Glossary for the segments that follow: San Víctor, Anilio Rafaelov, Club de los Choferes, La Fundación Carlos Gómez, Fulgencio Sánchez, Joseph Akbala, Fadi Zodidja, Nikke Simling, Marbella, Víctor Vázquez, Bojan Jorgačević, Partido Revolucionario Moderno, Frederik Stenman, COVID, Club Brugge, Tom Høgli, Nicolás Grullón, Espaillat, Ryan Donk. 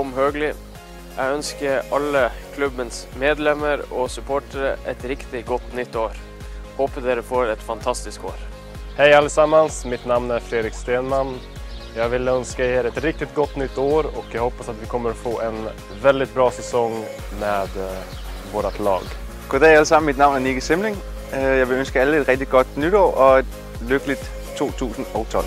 Tom Høgli. Jeg ønsker alle klubbens medlemmer og supportere et riktig godt nytt år. Håper dere får et fantastisk år. Hej allesammans, mitt namn är Frederik Stenman. Jag vill önska er ett riktigt gott nytt år och jag hoppas att vi kommer få en väldigt bra säsong med vårt lag. God dag allesammans, mitt namn är Nikke Simling. Jag vill önska alla ett riktigt gott nytt år och ett lyckligt 2012.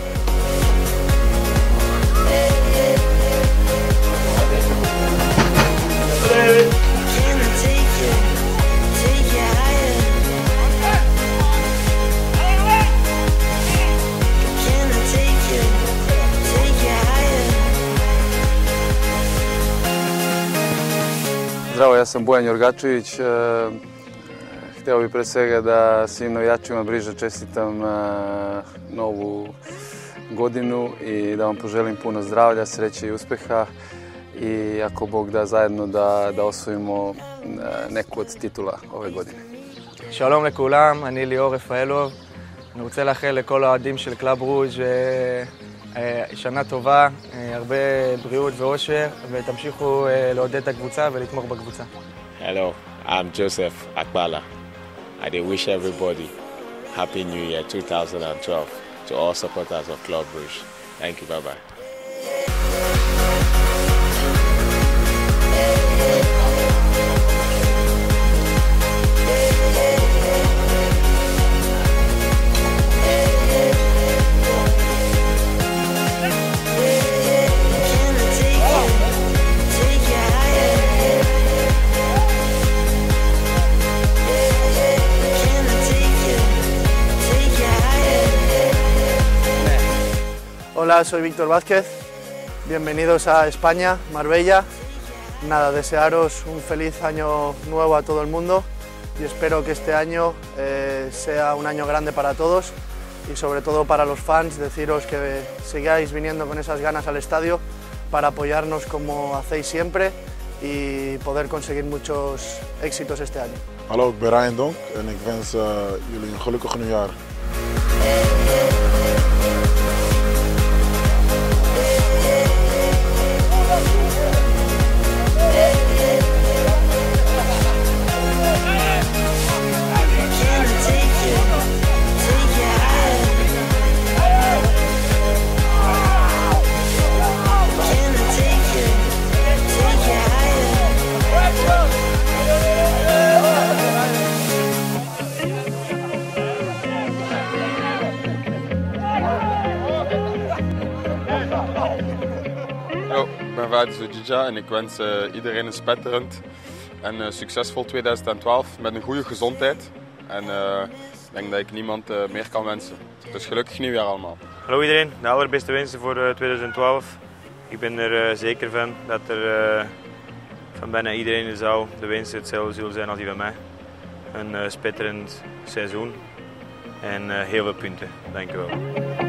Zdravo, ja sam Bojan Jorgačević. Hteo bih pre svega da svim navijačima Briža čestitam novu godinu I da vam poželim puno zdravlja, sreće I uspeha I ako Bog da zajedno da osvojimo neku od titula ove godine. Shalom lekulam, Anilio Rafaelov. אני רוצה לאחל לכל האוהדים של קלאב רוז' שנה טובה, הרבה בריאות ואושר, ותמשיכו לעודד את הקבוצה ולתמוך בקבוצה. Hello, I'm Joseph Akbala. I wish everybody Happy New Year 2012 to all supporters of Club Brugge. Thank you, bye-bye. Hola, soy Víctor Vázquez, bienvenidos a España, Marbella. Nada, desearos un feliz año nuevo a todo el mundo y espero que este año sea un año grande para todos y sobre todo para los fans, deciros que sigáis viniendo con esas ganas al estadio para apoyarnos como hacéis siempre y poder conseguir muchos éxitos este año. Hallo, ik ben Ryan Donk en ik wens jullie een gelukkig nieuwjaar. Ik ben Fadi Zodidja en ik wens iedereen een spetterend en succesvol 2012 met een goede gezondheid. En ik denk dat ik niemand meer kan wensen. Dus gelukkig nieuwjaar allemaal. Hallo iedereen, de allerbeste wensen voor 2012. Ik ben er zeker van dat er van bijna iedereen in de zaal de wensen hetzelfde zullen zijn als die van mij. Een spetterend seizoen en heel veel punten, dank u wel.